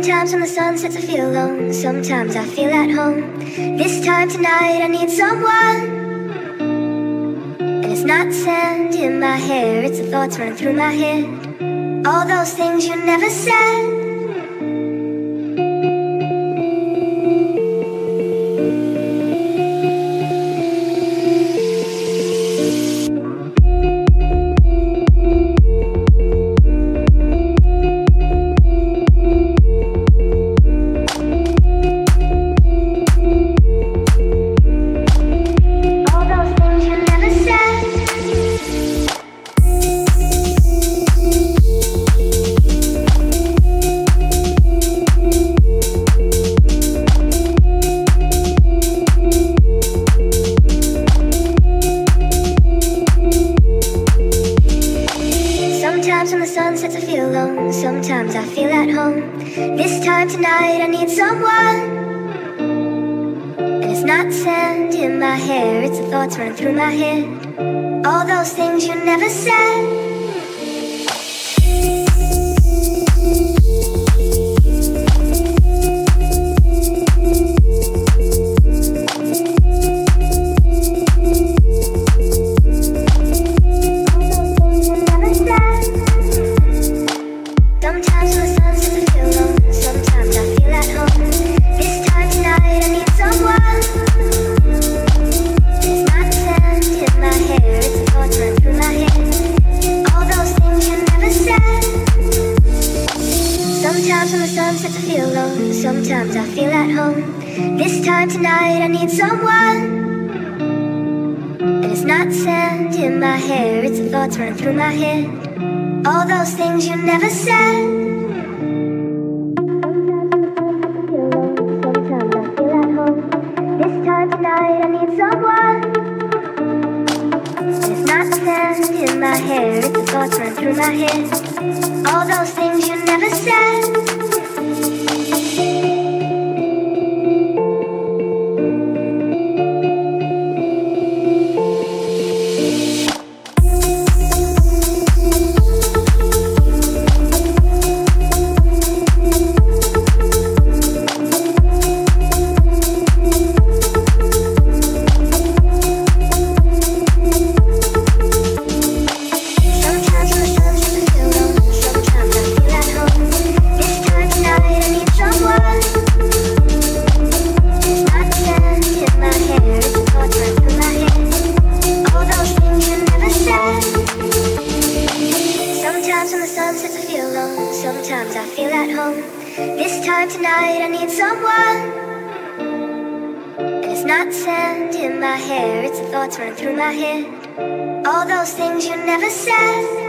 Sometimes when the sun sets I feel alone, sometimes I feel at home. This time tonight I need someone. And it's not sand in my hair, it's the thoughts running through my head, all those things you never said. Sometimes when the sun sets I feel alone, sometimes I feel at home. This time tonight I need someone. And it's not sand in my hair, it's the thoughts running through my head, all those things you never said. Sometimes when the sun sets I feel alone, sometimes I feel at home. This time tonight I need someone. And it's not sand in my hair, it's the thoughts running through my head, all those things you never said. In my hair, the thoughts run through my head, all those things you never said. Sometimes I feel at home. This time tonight I need someone. And it's not sand in my hair, it's the thoughts running through my head, all those things you never said.